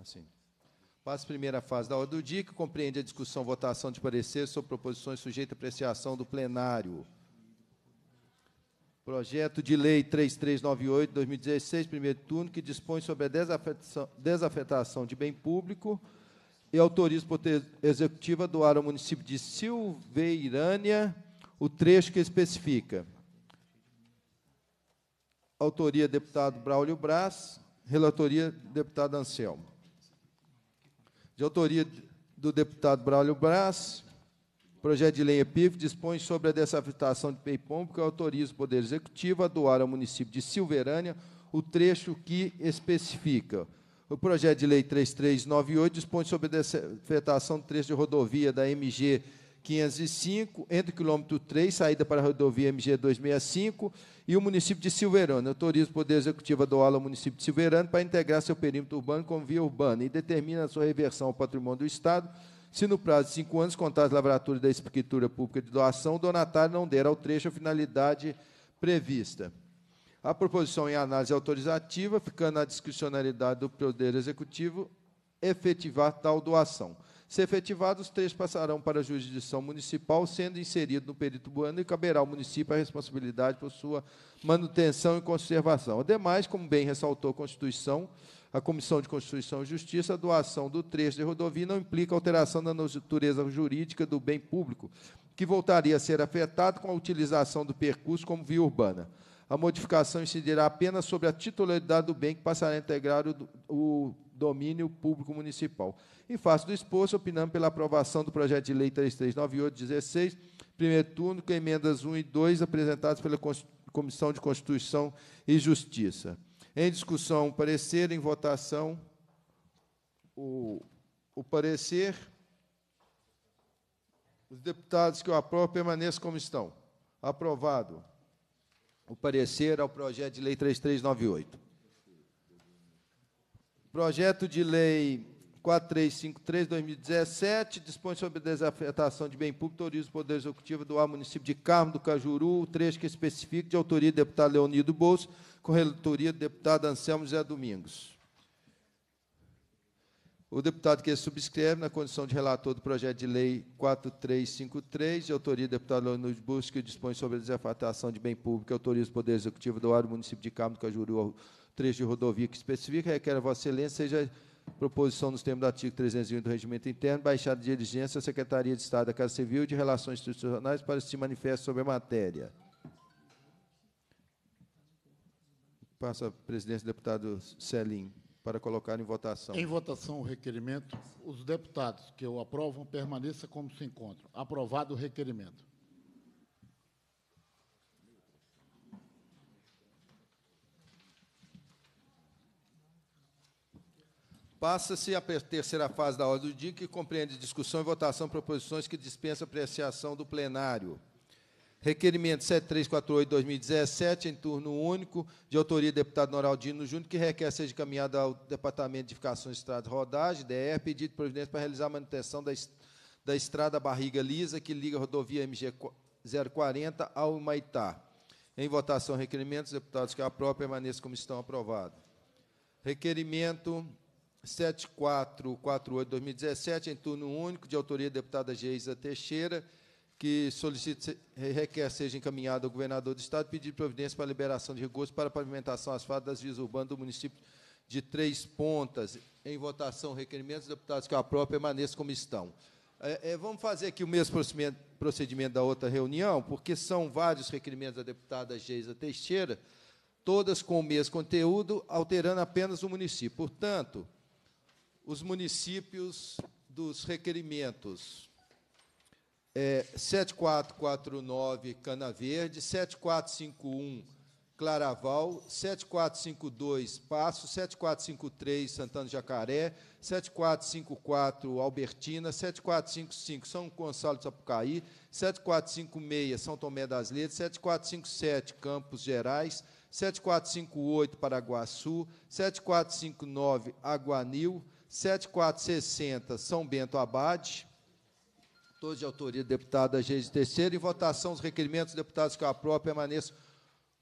Assim. Passa a primeira fase da ordem do dia, que compreende a discussão, votação de parecer sobre proposições sujeitas à apreciação do plenário. Projeto de Lei 3398, 2016, primeiro turno, que dispõe sobre a desafetação de bem público e autoriza o Poder Executivo a doar ao município de Silveirânia o trecho que especifica. Autoria, deputado Braulio Brás. Relatoria, deputado Anselmo. De autoria do deputado Braulio Brás, projeto de lei EPIF dispõe sobre a desafetação de bem público e autoriza o Poder Executivo a doar ao município de Silveirânia o trecho que especifica. O projeto de lei 3398 dispõe sobre a desafetação do trecho de rodovia da MG 505, entre o quilômetro 3, saída para a rodovia MG 265, e o município de Silveirânia. Autoriza o Poder Executivo a doá-la ao município de Silveirânia para integrar seu perímetro urbano com via urbana e determina a sua reversão ao patrimônio do Estado, se no prazo de 5 anos contar as lavraturas da escritura pública de doação, o donatário não der ao trecho a finalidade prevista. A proposição em análise autorizativa, ficando à discricionalidade do Poder Executivo efetivar tal doação. Se efetivados, os trechos passarão para a jurisdição municipal, sendo inserido no perito bueno e caberá ao município a responsabilidade por sua manutenção e conservação. Ademais, como bem ressaltou a Constituição, a Comissão de Constituição e Justiça, a doação do trecho de rodovia não implica alteração da natureza jurídica do bem público, que voltaria a ser afetado com a utilização do percurso como via urbana. A modificação incidirá apenas sobre a titularidade do bem que passará a integrar o domínio público municipal. Em face do exposto, opinamos pela aprovação do projeto de lei 3398/16, primeiro turno, com emendas 1 e 2 apresentadas pela Comissão de Constituição e Justiça. Em discussão, parecer, em votação, o parecer. Os deputados que o aprovam permaneçam como estão. Aprovado o parecer ao projeto de lei 3398. Projeto de lei 4353/2017 dispõe sobre a desafetação de bem público, autoriza o Poder Executivo do município de Carmo do Cajuru, o trecho que especifica, de autoria do deputado Leonídio Bousco, com relatoria do deputado Anselmo José Domingos. O deputado que subscreve, na condição de relator do projeto de lei 4353, de autoria do deputado Leonídio Bousco, que dispõe sobre a desafetação de bem público, autoriza o Poder Executivo do município de Carmo do Cajuru, ao trecho de rodovia que especifica, requer a Vossa Excelência seja proposição nos termos do artigo 301 do Regimento Interno, baixada de diligência à Secretaria de Estado da Casa Civil e de Relações Institucionais para se manifestar sobre a matéria. Passa a presidência do deputado Celim para colocar em votação. Em votação o requerimento, os deputados que o aprovam permaneçam como se encontram. Aprovado o requerimento. Passa-se a terceira fase da ordem do dia, que compreende discussão e votação de proposições que dispensam apreciação do plenário. Requerimento 7348/2017, em turno único, de autoria do deputado Noraldino Júnior, que requer seja encaminhada ao Departamento de Edificações de Estrada e Rodagem, DER, pedido de providência para realizar a manutenção da estrada Barriga Lisa, que liga a rodovia MG040 ao Humaitá. Em votação, requerimentos, deputados que aprovam, permaneçam como estão, aprovado. Requerimento 7448/2017, em turno único, de autoria da deputada Geisa Teixeira, que solicita, requer seja encaminhado ao governador do Estado pedido de providência para a liberação de recursos para a pavimentação asfáltica das vias urbanas do município de Três Pontas. Em votação, requerimentos, deputados que aprovam, permaneçam como estão. Vamos fazer aqui o mesmo procedimento da outra reunião, porque são vários requerimentos da deputada Geisa Teixeira, todas com o mesmo conteúdo, alterando apenas o município. Portanto, os municípios dos requerimentos 7449, Cana Verde, 7451, Claraval, 7452, Passo, 7453, Santana Jacaré, 7454, Albertina, 7455, São Gonçalo de Sapucaí, 7456, São Tomé das Letras, 7457, Campos Gerais, 7458, Paraguaçu, 7459, Aguanil, 7460, São Bento Abade, todos de autoria da deputada Geisa Teixeira. Em votação, os requerimentos, deputados que aprovam, permaneçam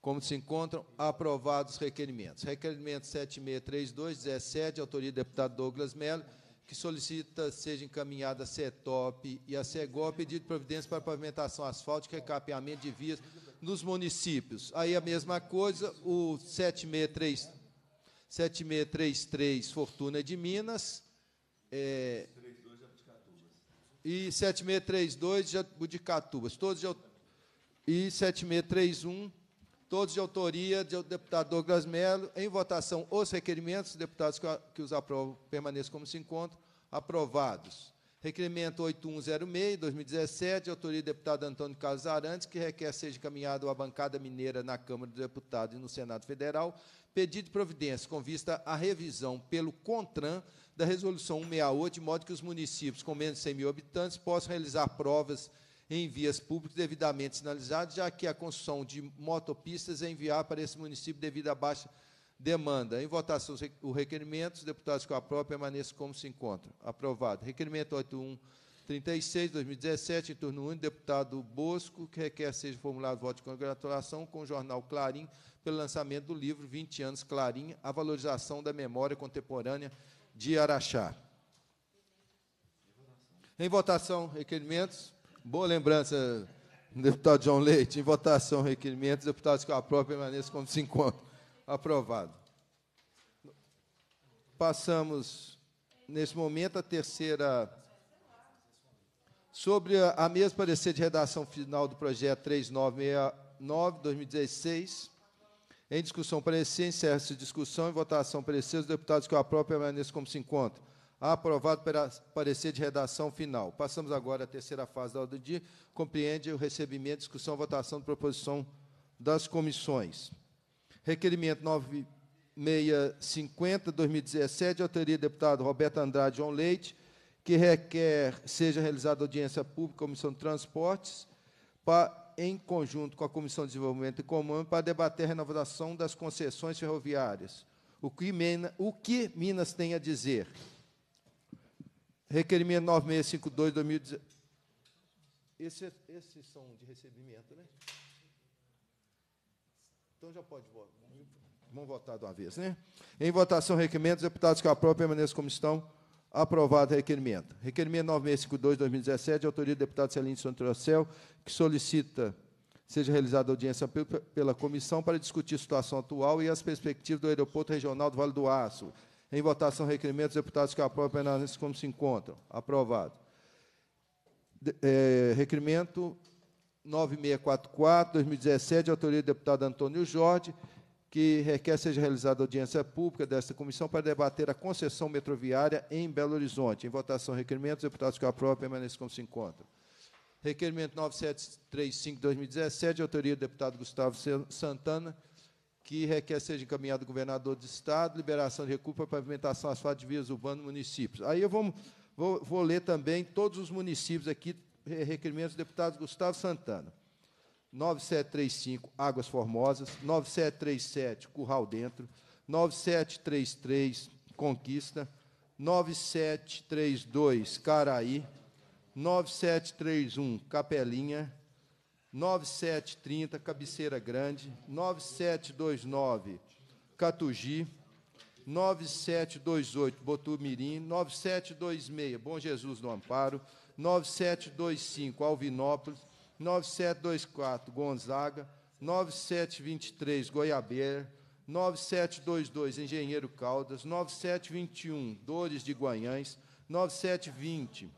como se encontram aprovados os requerimentos. Requerimento 7632-17, autoria do deputado Douglas Mello, que solicita seja encaminhada a CETOP e a CEGOL, pedido de providência para pavimentação asfáltica e recapeamento de vias nos municípios. Aí a mesma coisa, o 7633, Fortuna de Minas, e 7632, Jabuticatubas. E 7631, todos de autoria do deputado Douglas Mello. Em votação, os requerimentos, deputados que os aprovam permaneçam como se encontram, aprovados. Requerimento 8106, 2017, autoria do deputado Antônio Carlos Arantes, que requer seja encaminhado à bancada mineira na Câmara dos Deputados e no Senado Federal, pedido de providência com vista à revisão pelo CONTRAN da Resolução 168, de modo que os municípios com menos de 100 mil habitantes possam realizar provas em vias públicas devidamente sinalizadas, já que a construção de motopistas é enviar para esse município devido à baixa demanda. Em votação, o requerimento, os deputados que o aprovam permaneçam como se encontram. Aprovado. Requerimento 8136, 2017, em turno único, deputado Bousco, que requer seja formulado voto de congratulação com o jornal Clarim pelo lançamento do livro 20 anos Clarim, a valorização da memória contemporânea de Araxá. Em votação, requerimentos. Boa lembrança, deputado João Leite. Em votação, requerimentos. Deputados que aprovam permaneçam como se encontram. Aprovado. Passamos, nesse momento, a terceira. Sobre a mesma parecer de redação final do projeto 3969-2016. Em discussão, parecer. Encerra-se discussão. Em votação, parecer. Os deputados que aprovam permaneçam como se encontram. Aprovado para parecer de redação final. Passamos agora à terceira fase da ordem do dia, compreende o recebimento, discussão e votação de proposição das comissões. Requerimento 9650, 2017, autoria do deputado Roberto Andrade e João Leite, que requer seja realizada audiência pública, Comissão de Transportes, em conjunto com a Comissão de Desenvolvimento Econômico, para debater a renovação das concessões ferroviárias. O que Minas tem a dizer? Requerimento 9652, 2017. Esses são de recebimento, né? Então já pode votar. Vamos votar de uma vez, né? Em votação, requerimento. Os deputados que aprovam permaneçam como estão. Aprovado o requerimento. Requerimento 9652, 2017, autoria do deputado Celinho do Sinttrocel, que solicita seja realizada audiência pela comissão para discutir a situação atual e as perspectivas do aeroporto regional do Vale do Aço. Em votação, requerimento, os deputados que aprovam permaneçam como se encontram. Aprovado. Requerimento 9644, 2017, autoria do deputado Antônio Jorge, que requer seja realizada audiência pública desta comissão para debater a concessão metroviária em Belo Horizonte. Em votação, requerimento, os deputados que aprovam permaneçam como se encontram. Requerimento 9735, 2017, autoria do deputado Gustavo Santana, que requer seja encaminhado ao governador do Estado, liberação de recursos para pavimentação asfalto de vias urbanas nos municípios. Aí eu vou ler também todos os municípios aqui, requerimentos do deputado Gustavo Santana. 9735, Águas Formosas. 9737, Curral Dentro. 9733, Conquista. 9732, Caraí. 9731, Capelinha. 9730, Cabeceira Grande. 9729, Catugi. 9728, Botumirim. 9726, Bom Jesus do Amparo. 9725, Alvinópolis. 9724, Gonzaga. 9723, Goiabeira. 9722, Engenheiro Caldas. 9721, Dores de Guanhães. 9720,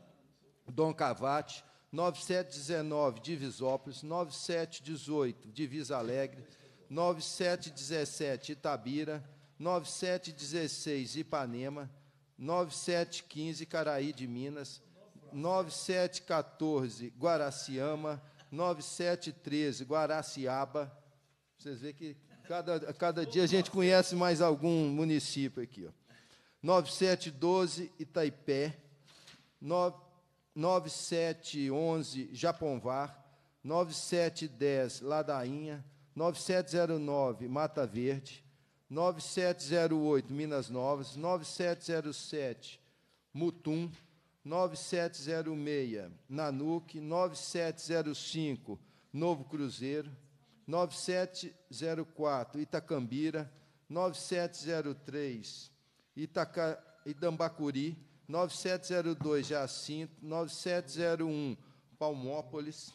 Dom Cavate. 9719, Divisópolis. 9718, Divisa Alegre. 9717, Itabira. 9716, Ipanema. 9715, Caraí de Minas. 9714, Guaraciama. 9713, Guaraciaba. Vocês veem que cada dia a gente conhece mais algum município aqui. Ó. 9712, Itaipé. 9711, Japonvar. 9710, Ladainha. 9709, Mata Verde. 9708, Minas Novas. 9707, Mutum. 9706, Nanuque. 9705, Novo Cruzeiro. 9704, Itacambira, 9703, Idambacuri, 9702, Jacinto, 9701, Palmópolis,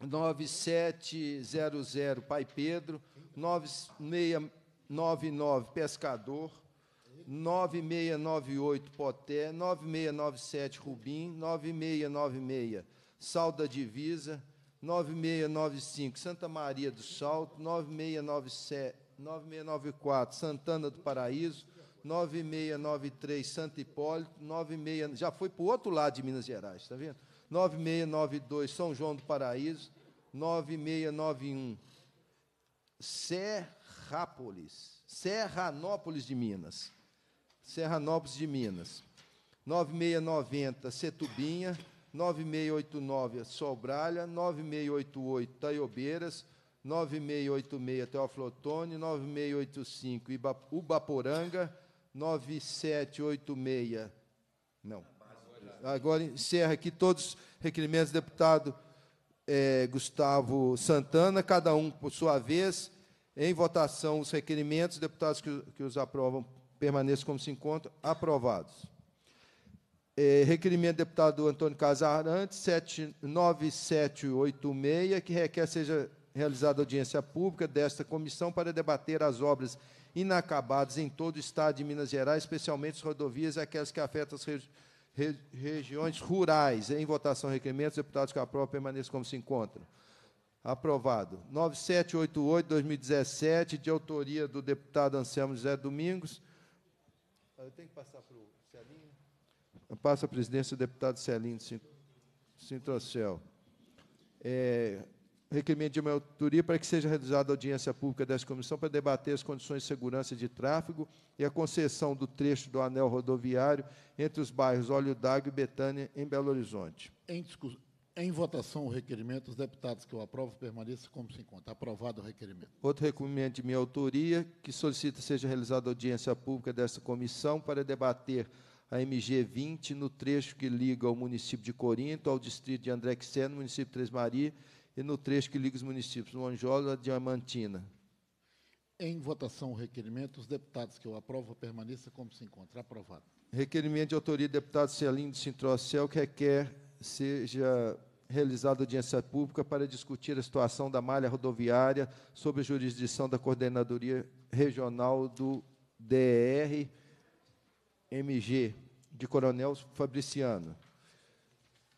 9700, Pai Pedro, 9699, Pescador, 9698, Poté, 9697, Rubim, 9696, Sal da Divisa, 9695, Santa Maria do Salto, 9697, 9694, Santana do Paraíso, 9693, Santo Hipólito, 96... Já foi para o outro lado de Minas Gerais, está vendo? 9692, São João do Paraíso, 9691, Serrápolis, Serranópolis de Minas, 9690, Setubinha, 9689, Sobralha, 9688, Taiobeiras, 9686, Teófilo Otoni, 9685, Ubaporanga, 9786. Não. Agora encerra aqui todos os requerimentos do deputado Gustavo Santana, cada um por sua vez. Em votação, os requerimentos, os deputados que os aprovam permaneçam como se encontram. Aprovados. Requerimento do deputado Antônio Casarantes, 79786, que requer seja realizada audiência pública desta comissão para debater as obras inacabadas em todo o estado de Minas Gerais, especialmente as rodovias e aquelas que afetam as regiões rurais. Em votação, requerimentos, deputados que aprovam permaneçam como se encontram. Aprovado. 9788, 2017, de autoria do deputado Anselmo José Domingos. Eu tenho que passar para o Celinho. Passa a presidência do deputado Celinho do Sinttrocel. Requerimento de minha autoria para que seja realizada a audiência pública desta comissão para debater as condições de segurança de tráfego e a concessão do trecho do anel rodoviário entre os bairros Óleo d'Água e Betânia, em Belo Horizonte. Em votação, o requerimento. Os deputados que o aprovam permaneçam como se encontra. Aprovado o requerimento. Outro requerimento de minha autoria, que solicita que seja realizada a audiência pública desta comissão para debater a MG 20 no trecho que liga o município de Corinto ao distrito de André-Quixé, no município de Três Maria, e no trecho que liga os municípios Monjola e Diamantina. Em votação o requerimento, os deputados que o aprovam permaneçam como se encontra. Aprovado. Requerimento de autoria do deputado Celinho do Sinttrocel, que requer seja realizada audiência pública para discutir a situação da malha rodoviária sob a jurisdição da Coordenadoria Regional do DER MG, de Coronel Fabriciano.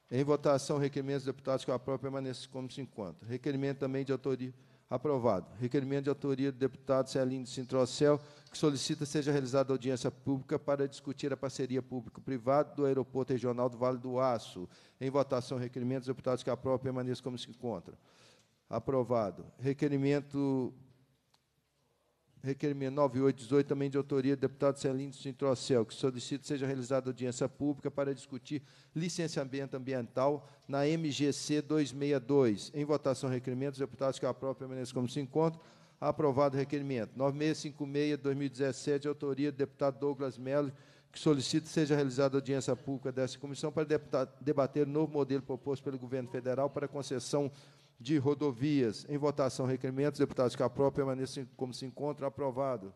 Em votação, requerimentos dos deputados que eu aprovo permaneçam como se encontram. Requerimento também de autoria... Aprovado. Requerimento de autoria do deputado Celinho do Sinttrocel, que solicita seja realizada audiência pública para discutir a parceria público-privada do Aeroporto Regional do Vale do Aço. Em votação, requerimentos dos deputados que aprovam permaneçam como se encontram. Aprovado. Requerimento 9818, também de autoria do deputado Celinho do Sinttrocel, que solicita que seja realizada audiência pública para discutir licenciamento ambiental na MGC 262. Em votação, requerimentos, deputados que aprovam permaneçam como se encontram. Aprovado o requerimento. 9656, 2017, de autoria do deputado Douglas Mello, que solicita que seja realizada audiência pública dessa comissão para debater o novo modelo proposto pelo governo federal para concessão de rodovias. Em votação, requerimentos, deputados que aprovam permaneçam como se encontram. Aprovado.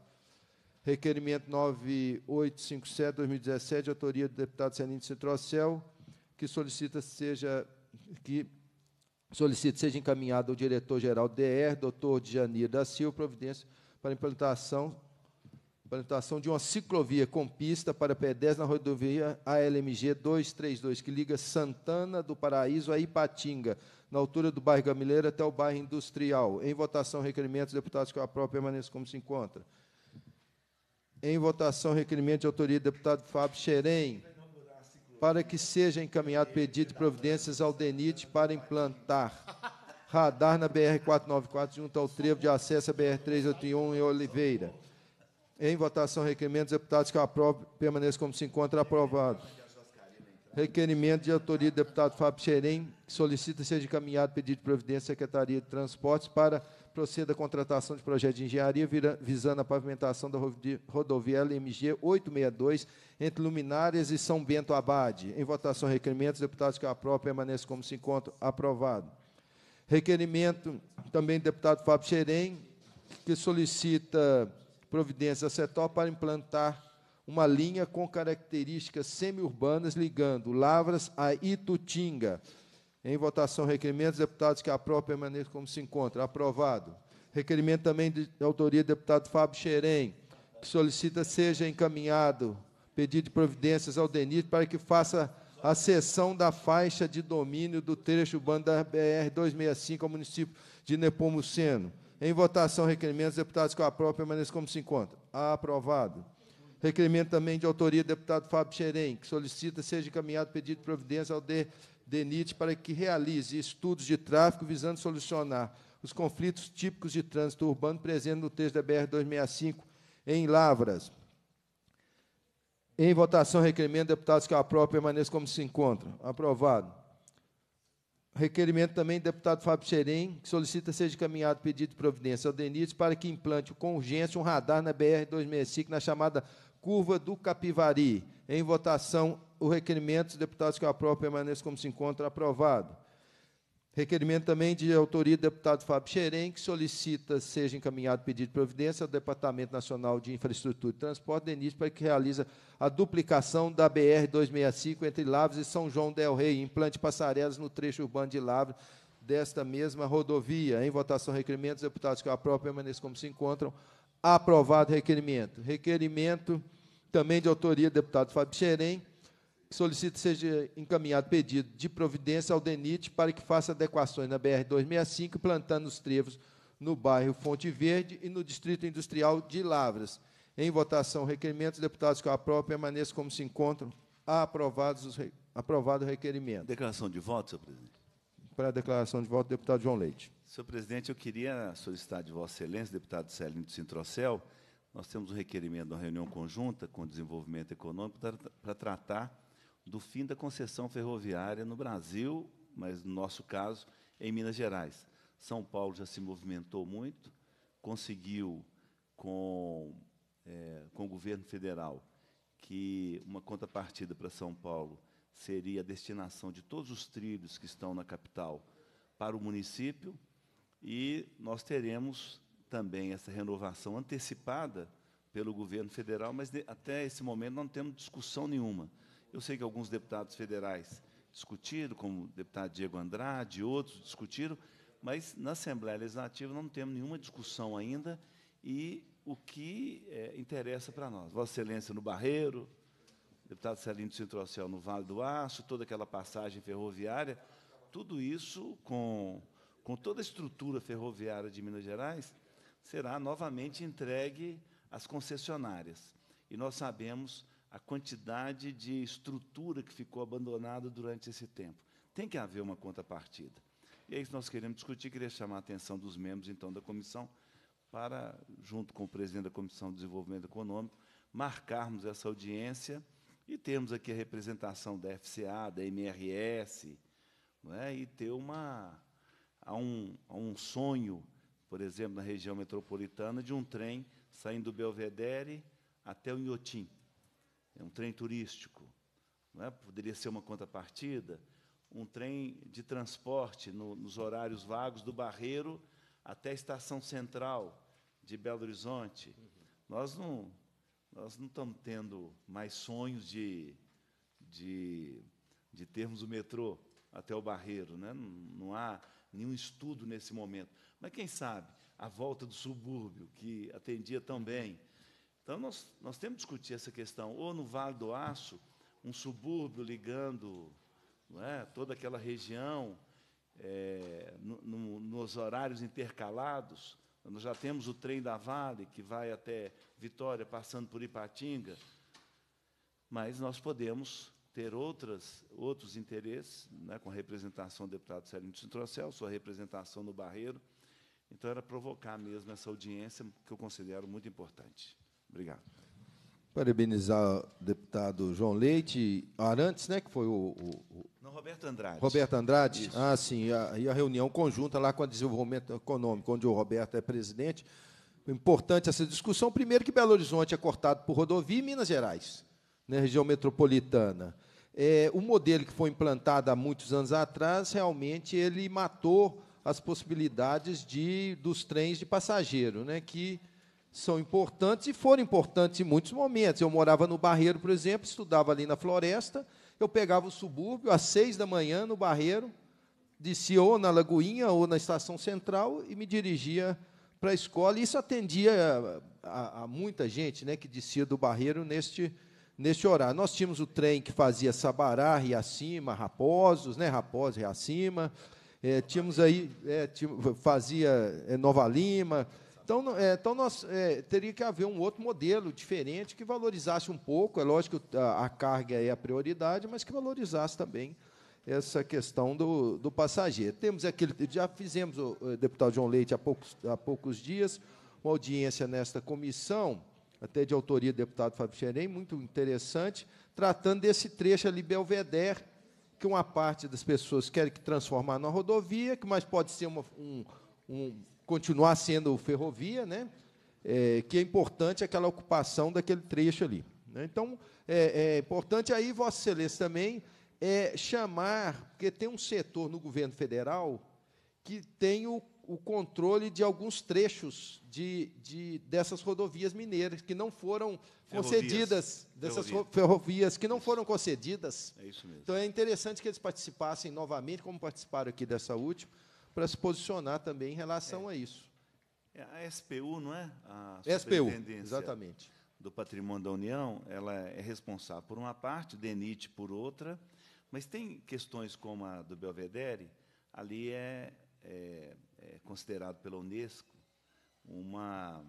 Requerimento 9857, 2017, de autoria do deputado Celinho do Sinttrocel, que solicita seja encaminhado ao diretor-geral DER, doutor Djanir da Silva, providência para a implantação de uma ciclovia com pista para pedestres na rodovia ALMG 232, que liga Santana do Paraíso a Ipatinga, na altura do bairro Gamileiro até o bairro Industrial. Em votação, requerimentos, deputados que eu aprovo permaneçam como se encontra. Em votação, requerimento de autoria do deputado Fábio Xerém, para que seja encaminhado pedido de providências ao DENIT para implantar radar na BR-494, junto ao trevo de acesso à BR-381 em Oliveira. Em votação, requerimentos, deputados que eu aprovo permaneçam como se encontra. Aprovado. Requerimento de autoria do deputado Fábio Xerém, que solicita seja encaminhado pedido de providência à Secretaria de Transportes para proceder à contratação de projeto de engenharia visando a pavimentação da rodovia LMG 862 entre Luminárias e São Bento Abade. Em votação, requerimentos, deputados que aprovam permaneçam como se encontram. Aprovado. Requerimento também do deputado Fábio Xerém, que solicita providência da CETOP para implantar uma linha com características semi-urbanas ligando Lavras a Itutinga. Em votação, requerimento, os deputados que aprovam permaneçam como se encontra. Aprovado. Requerimento também de autoria do deputado Fábio Xerém, que solicita seja encaminhado pedido de providências ao DENIT para que faça a cessão da faixa de domínio do trecho urbano da BR-265 ao município de Nepomuceno. Em votação, requerimento, os deputados que aprovam permaneçam como se encontra. Aprovado. Requerimento também de autoria do deputado Fábio Xerém, que solicita seja encaminhado pedido de providência ao DENIT para que realize estudos de tráfego visando solucionar os conflitos típicos de trânsito urbano presentes no trecho da BR-265 em Lavras. Em votação, requerimento, deputados que aprovam permaneçam como se encontram. Aprovado. Requerimento também do deputado Fábio Xerém, que solicita seja encaminhado pedido de providência ao DENIT para que implante com urgência um radar na BR-265, na chamada Curva do Capivari. Em votação, o requerimento dos deputados que aprovam permaneçam como se encontra. Aprovado. Requerimento também de autoria do deputado Fábio Xerém, que solicita seja encaminhado pedido de providência ao Departamento Nacional de Infraestrutura e Transporte, DENIT, para que realize a duplicação da BR-265 entre Lavras e São João del Rei, implante passarelas no trecho urbano de Lavras desta mesma rodovia. Em votação, requerimento, os deputados que aprovam permaneçam como se encontram. Aprovado o requerimento. Requerimento também de autoria do deputado Fábio Xerém, que solicita seja encaminhado pedido de providência ao DENIT para que faça adequações na BR-265, plantando os trevos no bairro Fonte Verde e no Distrito Industrial de Lavras. Em votação, requerimentos, deputados que aprovam permaneçam como se encontram. Aprovado o requerimento. Declaração de voto, senhor presidente. Para a declaração de voto, deputado João Leite. Senhor presidente, eu queria solicitar de Vossa Excelência, deputado Celinho do Sinttrocel, nós temos um requerimento de uma reunião conjunta com o desenvolvimento econômico para tratar do fim da concessão ferroviária no Brasil, mas, no nosso caso, em Minas Gerais. São Paulo já se movimentou muito, conseguiu, com o governo federal, que uma contrapartida para São Paulo seria a destinação de todos os trilhos que estão na capital para o município, e nós teremos também essa renovação antecipada pelo governo federal, mas, até esse momento, não temos discussão nenhuma. Eu sei que alguns deputados federais discutiram, como o deputado Diego Andrade e outros discutiram, mas na Assembleia Legislativa não temos nenhuma discussão ainda e o que interessa para nós. Vossa Excelência no Barreiro, deputado Celinho do Sinttrocel no Vale do Aço, toda aquela passagem ferroviária, tudo isso com toda a estrutura ferroviária de Minas Gerais será novamente entregue às concessionárias. E nós sabemos a quantidade de estrutura que ficou abandonada durante esse tempo. Tem que haver uma contrapartida. E é isso que nós queremos discutir, queria chamar a atenção dos membros, então, da comissão, para, junto com o presidente da Comissão de Desenvolvimento Econômico, marcarmos essa audiência e termos aqui a representação da FCA, da MRS, não é? E ter um sonho, por exemplo, na região metropolitana, de um trem saindo do Belvedere até o Inhotim. É um trem turístico, não é? Poderia ser uma contrapartida, um trem de transporte nos horários vagos do Barreiro até a Estação Central de Belo Horizonte. Uhum. Nós não estamos tendo mais sonhos de termos o metrô até o Barreiro, né? Não há nenhum estudo nesse momento. Mas, quem sabe, a volta do subúrbio, que atendia tão bem. Então, nós temos que discutir essa questão, ou no Vale do Aço, um subúrbio ligando, não é, toda aquela região, nos horários intercalados. Nós já temos o trem da Vale, que vai até Vitória, passando por Ipatinga, mas nós podemos ter outros interesses, né, com a representação do deputado Celinho do Sinttrocel, sua representação no Barreiro. Então, era provocar mesmo essa audiência, que eu considero muito importante. Obrigado. Parabenizar o deputado João Leite Arantes, né, que foi Não, Roberto Andrade. Roberto Andrade? Isso. Ah, sim. E a reunião conjunta lá com o desenvolvimento econômico, onde o Roberto é presidente. Importante essa discussão. Primeiro, que Belo Horizonte é cortado por rodovia e Minas Gerais, na região metropolitana. O modelo que foi implantado há muitos anos atrás, realmente, ele matou as possibilidades dos trens de passageiro, né, que são importantes e foram importantes em muitos momentos. Eu morava no Barreiro, por exemplo, estudava ali na Floresta, eu pegava o subúrbio às 6 da manhã no Barreiro, descia ou na Lagoinha ou na Estação Central e me dirigia para a escola. E isso atendia a muita gente, né, que descia do Barreiro neste horário. Nós tínhamos o trem que fazia Sabará, Riacima, Raposos, né, Raposos, Riacima. Tínhamos aí, fazia Nova Lima. Então, teria que haver um outro modelo diferente que valorizasse um pouco, é lógico que a carga é a prioridade, mas que valorizasse também essa questão do passageiro. Temos aquele, já fizemos, o deputado João Leite, há poucos dias, uma audiência nesta comissão, até de autoria do deputado Fábio Xerém, muito interessante, tratando desse trecho ali, Belvedere, que uma parte das pessoas querem transformar numa rodovia, que mais pode ser continuar sendo ferrovia, né? Que é importante aquela ocupação daquele trecho ali, né? Então, é importante aí, Vossa Excelência, também chamar, porque tem um setor no governo federal que tem o controle de alguns trechos dessas rodovias mineiras, que não foram concedidas, ferrovias que não foram concedidas. É isso mesmo. Então, é interessante que eles participassem novamente, como participaram aqui dessa última, para se posicionar também em relação a isso. É a SPU, não é? A Superintendência, exatamente, do Patrimônio da União, ela é responsável por uma parte, DENIT por outra, mas tem questões como a do Belvedere, ali é considerado pela Unesco uma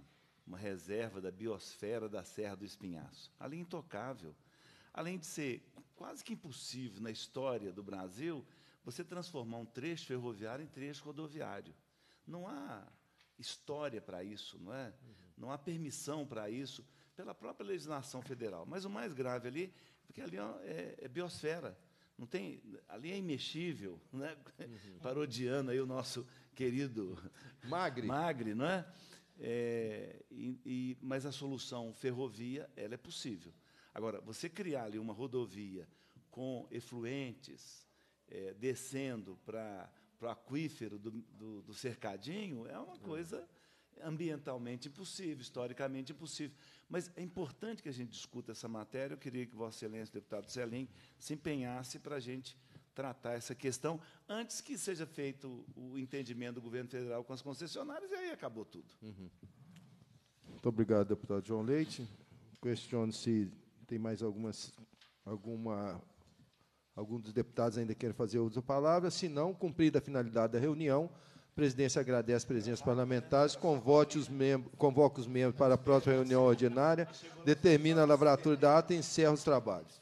reserva da biosfera da Serra do Espinhaço. Ali é intocável. Além de ser quase que impossível na história do Brasil, você transformar um trecho ferroviário em trecho rodoviário. Não há história para isso, não é? Uhum. Não há permissão para isso, pela própria legislação federal. Mas o mais grave ali, porque ali é biosfera, não tem, ali é imexível, não é? Uhum. Parodiando aí o nosso querido Magri, não é? Mas a solução ferrovia, ela é possível. Agora, você criar ali uma rodovia com efluentes, descendo para o aquífero do cercadinho, é uma coisa ambientalmente impossível, historicamente impossível. Mas é importante que a gente discuta essa matéria. Eu queria que Vossa Excelência, deputado Celim, se empenhasse para a gente tratar essa questão antes que seja feito o entendimento do governo federal com as concessionárias, e aí acabou tudo. Uhum. Muito obrigado, deputado João Leite. Questiono se tem mais alguns dos deputados ainda querem fazer uso da palavra. Se não, cumprida a finalidade da reunião, a presidência agradece a presença parlamentares, convoca os membros para a próxima reunião ordinária, determina a lavratura da ata e encerra os trabalhos.